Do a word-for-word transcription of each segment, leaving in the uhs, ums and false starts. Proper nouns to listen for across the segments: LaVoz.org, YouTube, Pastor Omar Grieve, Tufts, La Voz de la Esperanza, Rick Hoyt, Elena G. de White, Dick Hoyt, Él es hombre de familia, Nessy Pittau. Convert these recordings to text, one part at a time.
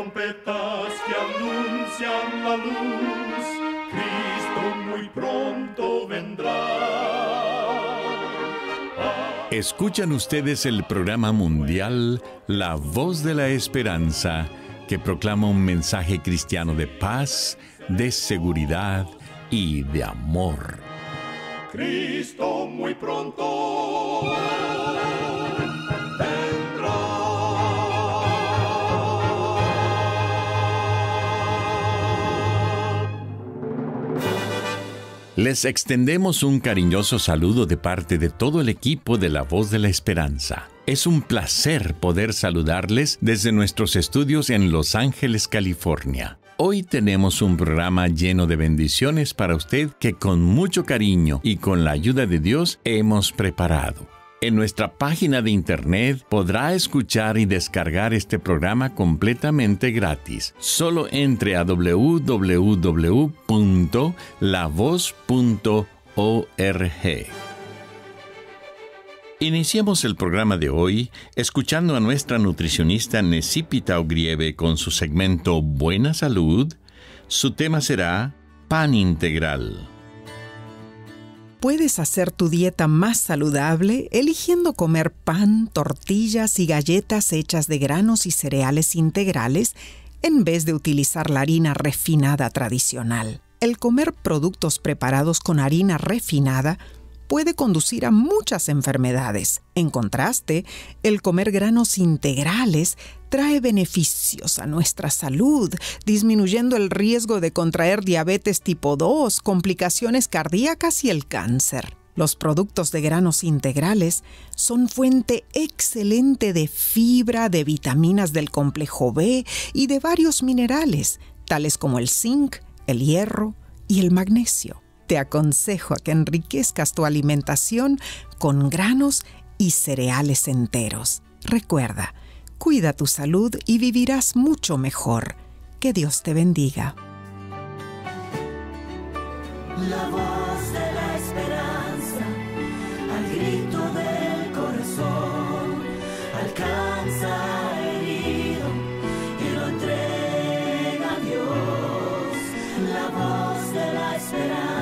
trompetas que anuncian la luz, Cristo muy pronto vendrá. Escuchan ustedes el programa mundial La Voz de la Esperanza, que proclama un mensaje cristiano de paz, de seguridad y de amor. Cristo muy pronto vendrá. Les extendemos un cariñoso saludo de parte de todo el equipo de La Voz de la Esperanza. Es un placer poder saludarles desde nuestros estudios en Los Ángeles, California. Hoy tenemos un programa lleno de bendiciones para usted que con mucho cariño y con la ayuda de Dios hemos preparado. En nuestra página de internet podrá escuchar y descargar este programa completamente gratis. Solo entre a doble u doble u doble u punto la voz punto org. Iniciemos el programa de hoy escuchando a nuestra nutricionista Nessy Pittau Grieve con su segmento Buena Salud. Su tema será Pan Integral. Puedes hacer tu dieta más saludable eligiendo comer pan, tortillas y galletas hechas de granos y cereales integrales en vez de utilizar la harina refinada tradicional. El comer productos preparados con harina refinada puede conducir a muchas enfermedades. En contraste, el comer granos integrales trae beneficios a nuestra salud, disminuyendo el riesgo de contraer diabetes tipo dos, complicaciones cardíacas y el cáncer. Los productos de granos integrales son fuente excelente de fibra, de vitaminas del complejo B y de varios minerales, tales como el zinc, el hierro y el magnesio. Te aconsejo a que enriquezcas tu alimentación con granos y cereales enteros. Recuerda, cuida tu salud y vivirás mucho mejor. Que Dios te bendiga. La voz de la esperanza, al grito del corazón, alcanza al herido y lo entrega a Dios. La voz de la esperanza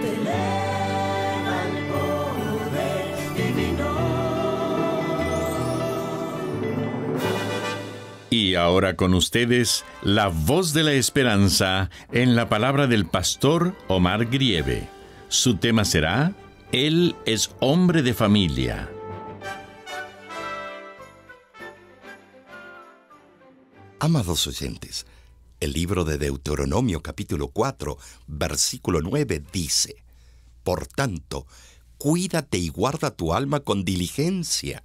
te eleva al poder divino. Y ahora con ustedes, La Voz de la Esperanza, en la palabra del pastor Omar Grieve. Su tema será, Él es hombre de familia. Amados oyentes, el libro de Deuteronomio capítulo cuatro, versículo nueve dice, por tanto, cuídate y guarda tu alma con diligencia,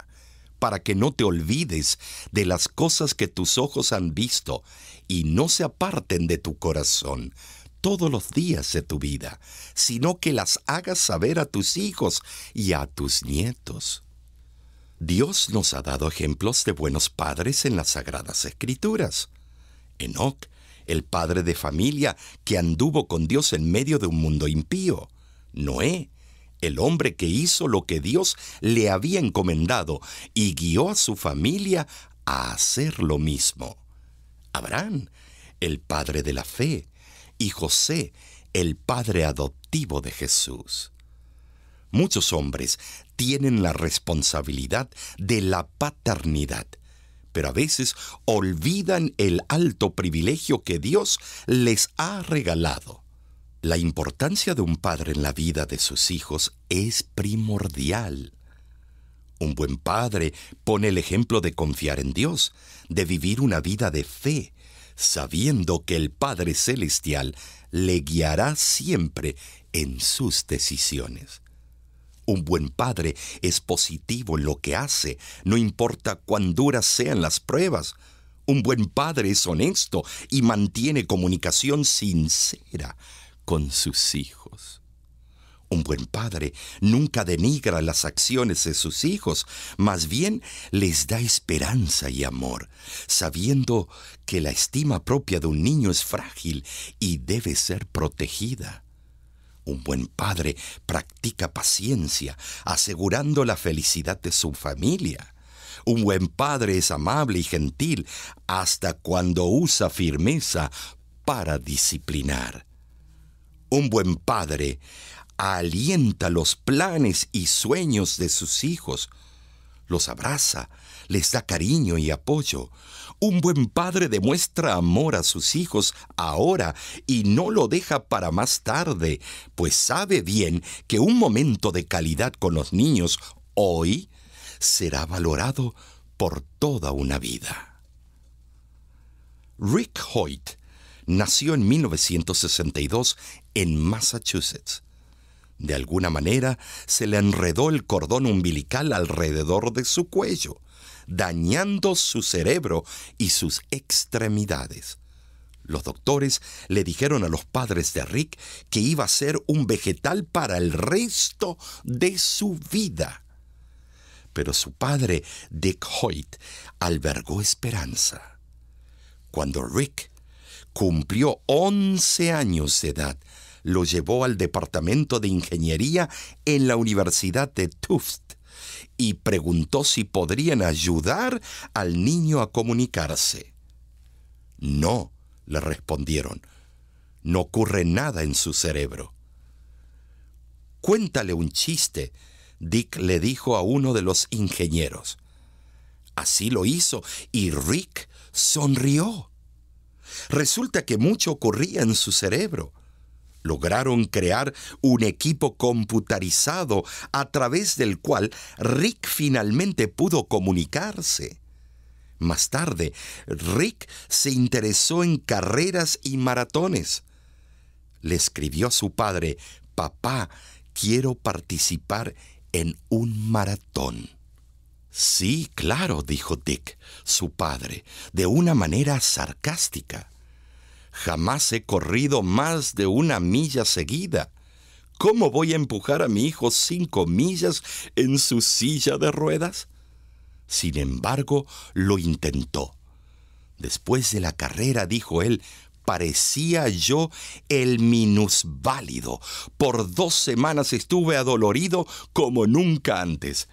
para que no te olvides de las cosas que tus ojos han visto y no se aparten de tu corazón todos los días de tu vida, sino que las hagas saber a tus hijos y a tus nietos. Dios nos ha dado ejemplos de buenos padres en las Sagradas Escrituras. Enoc, el padre de familia que anduvo con Dios en medio de un mundo impío. Noé, el hombre que hizo lo que Dios le había encomendado y guió a su familia a hacer lo mismo. Abraham, el padre de la fe, y José, el padre adoptivo de Jesús. Muchos hombres tienen la responsabilidad de la paternidad, pero a veces olvidan el alto privilegio que Dios les ha regalado. La importancia de un padre en la vida de sus hijos es primordial. Un buen padre pone el ejemplo de confiar en Dios, de vivir una vida de fe, sabiendo que el Padre Celestial le guiará siempre en sus decisiones. Un buen padre es positivo en lo que hace, no importa cuán duras sean las pruebas. Un buen padre es honesto y mantiene comunicación sincera con sus hijos. Un buen padre nunca denigra las acciones de sus hijos, más bien les da esperanza y amor, sabiendo que la estima propia de un niño es frágil y debe ser protegida. Un buen padre practica paciencia, asegurando la felicidad de su familia. Un buen padre es amable y gentil hasta cuando usa firmeza para disciplinar. Un buen padre alienta los planes y sueños de sus hijos, los abraza, les da cariño y apoyo. Un buen padre demuestra amor a sus hijos ahora y no lo deja para más tarde, pues sabe bien que un momento de calidad con los niños hoy será valorado por toda una vida. Rick Hoyt nació en mil novecientos sesenta y dos en Massachusetts. De alguna manera, se le enredó el cordón umbilical alrededor de su cuello, dañando su cerebro y sus extremidades. Los doctores le dijeron a los padres de Rick que iba a ser un vegetal para el resto de su vida. Pero su padre, Dick Hoyt, albergó esperanza. Cuando Rick cumplió once años de edad, lo llevó al Departamento de Ingeniería en la Universidad de Tufts y preguntó si podrían ayudar al niño a comunicarse. No, le respondieron. No ocurre nada en su cerebro. Cuéntale un chiste, Dick le dijo a uno de los ingenieros. Así lo hizo y Rick sonrió. Resulta que mucho ocurría en su cerebro. Lograron crear un equipo computarizado a través del cual Rick finalmente pudo comunicarse. Más tarde, Rick se interesó en carreras y maratones. Le escribió a su padre, «Papá, quiero participar en un maratón». «Sí, claro», dijo Dick, su padre, de una manera sarcástica. Jamás he corrido más de una milla seguida. ¿Cómo voy a empujar a mi hijo cinco millas en su silla de ruedas? Sin embargo, lo intentó. Después de la carrera, dijo él, parecía yo el minusválido. Por dos semanas estuve adolorido como nunca antes.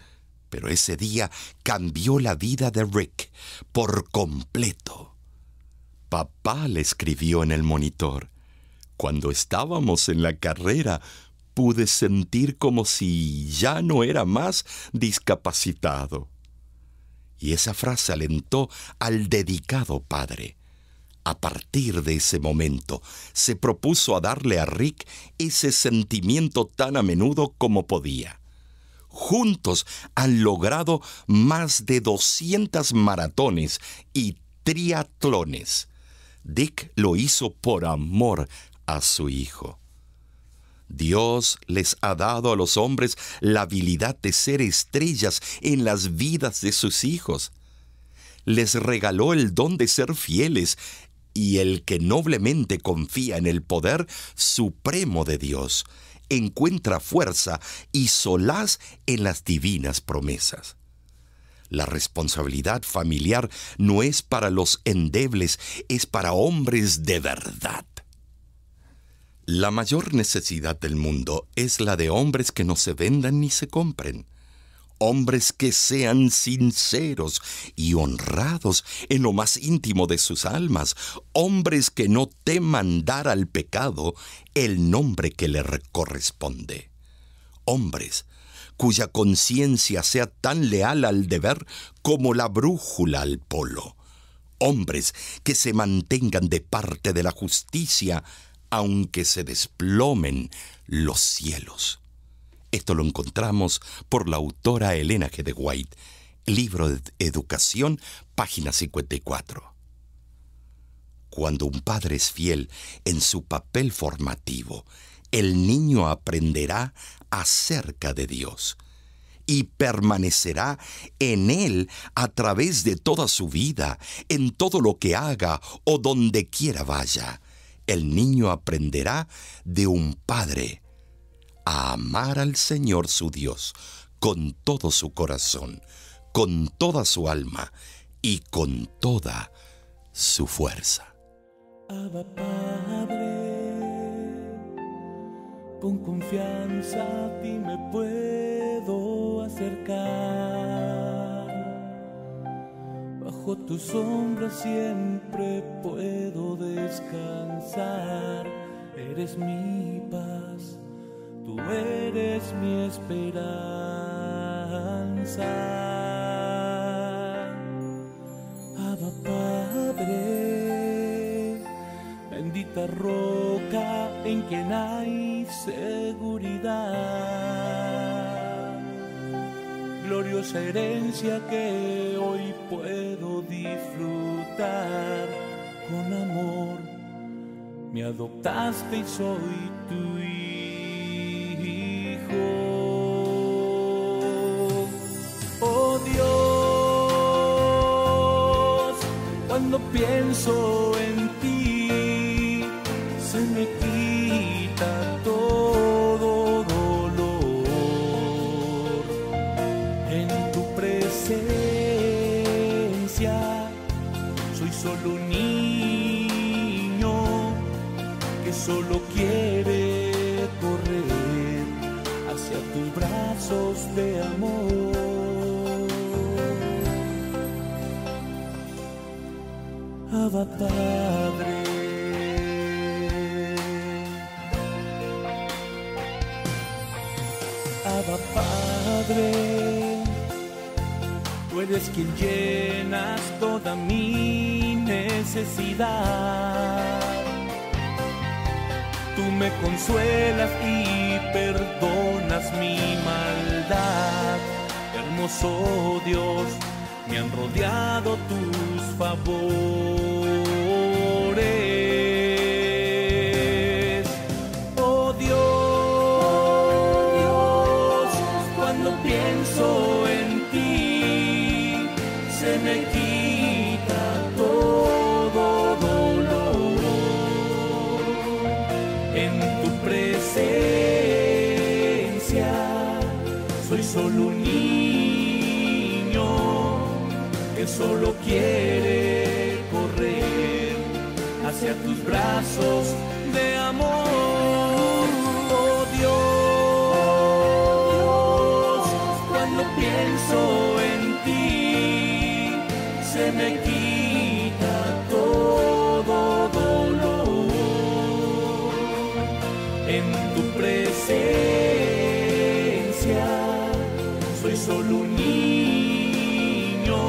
Pero ese día cambió la vida de Rick por completo. Papá, le escribió en el monitor, cuando estábamos en la carrera pude sentir como si ya no era más discapacitado. Y esa frase alentó al dedicado padre. A partir de ese momento se propuso a darle a Rick ese sentimiento tan a menudo como podía. Juntos han logrado más de doscientos maratones y triatlones. Dick lo hizo por amor a su hijo. Dios les ha dado a los hombres la habilidad de ser estrellas en las vidas de sus hijos. Les regaló el don de ser fieles y el que noblemente confía en el poder supremo de Dios encuentra fuerza y solaz en las divinas promesas. La responsabilidad familiar no es para los endebles, es para hombres de verdad. La mayor necesidad del mundo es la de hombres que no se vendan ni se compren. Hombres que sean sinceros y honrados en lo más íntimo de sus almas. Hombres que no teman dar al pecado el nombre que le corresponde. Hombres cuya conciencia sea tan leal al deber como la brújula al polo. Hombres que se mantengan de parte de la justicia, aunque se desplomen los cielos. Esto lo encontramos por la autora Elena G. de White, libro de Educación, página cincuenta y cuatro. Cuando un padre es fiel en su papel formativo, el niño aprenderá acerca de Dios y permanecerá en Él a través de toda su vida, en todo lo que haga o donde quiera vaya. El niño aprenderá de un padre a amar al Señor su Dios con todo su corazón, con toda su alma y con toda su fuerza. Abba, Padre. Con confianza a ti me puedo acercar. bajo tu sombra siempre puedo descansar. Eres mi paz, tú eres mi esperanza. Abba Padre, bendita roca en quien hay seguridad, gloriosa herencia que hoy puedo disfrutar. Con amor me adoptaste y soy tu hijo. Oh Dios, cuando pienso en ti, se me quita todo dolor. En tu presencia soy solo un niño que solo quiere correr hacia tus brazos de amor. Abba Padre, Abba Padre, tú eres quien llenas toda mi necesidad. Tú me consuelas y perdonas mi maldad. Hermoso Dios, me han rodeado tus favores. Oh Dios, cuando pienso en ti, se me quita todo dolor. En tu presencia soy solo un niño que solo quiere correr hacia tus brazos de amor. Oh Dios, cuando pienso en ti, se me quita todo dolor. En tu presencia soy solo un niño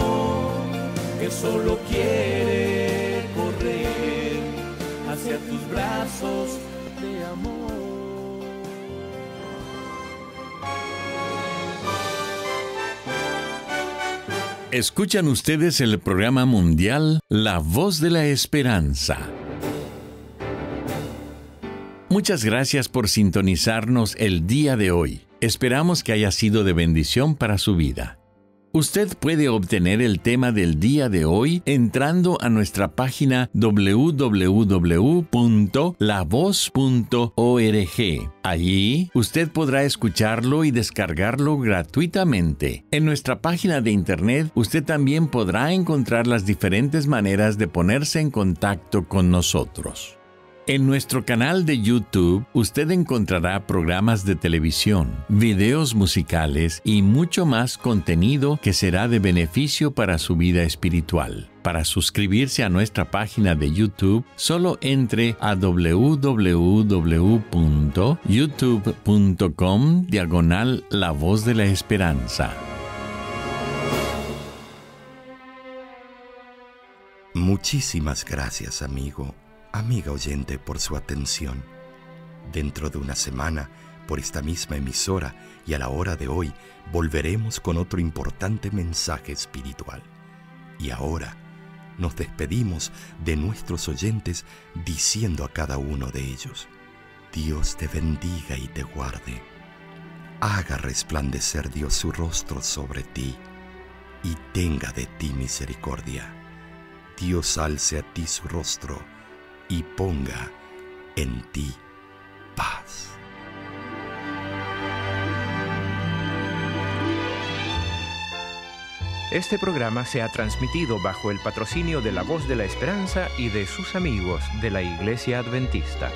que solo quiere correr hacia tus brazos de amor. Escuchan ustedes el programa mundial La Voz de la Esperanza. Muchas gracias por sintonizarnos el día de hoy. Esperamos que haya sido de bendición para su vida. Usted puede obtener el tema del día de hoy entrando a nuestra página doble u doble u doble u punto la voz punto org. Allí usted podrá escucharlo y descargarlo gratuitamente. En nuestra página de internet usted también podrá encontrar las diferentes maneras de ponerse en contacto con nosotros. En nuestro canal de YouTube, usted encontrará programas de televisión, videos musicales y mucho más contenido que será de beneficio para su vida espiritual. Para suscribirse a nuestra página de YouTube, solo entre a doble u doble u doble u punto youtube punto com diagonal La Voz de la Esperanza. Muchísimas gracias, amigo. Amiga oyente, por su atención. Dentro de una semana, por esta misma emisora y a la hora de hoy, volveremos con otro importante mensaje espiritual. Y ahora, nos despedimos de nuestros oyentes diciendo a cada uno de ellos: Dios te bendiga y te guarde. Haga resplandecer Dios su rostro sobre ti y tenga de ti misericordia. Dios alce a ti su rostro y ponga en ti paz. Este programa se ha transmitido bajo el patrocinio de La Voz de la Esperanza y de sus amigos de la Iglesia Adventista.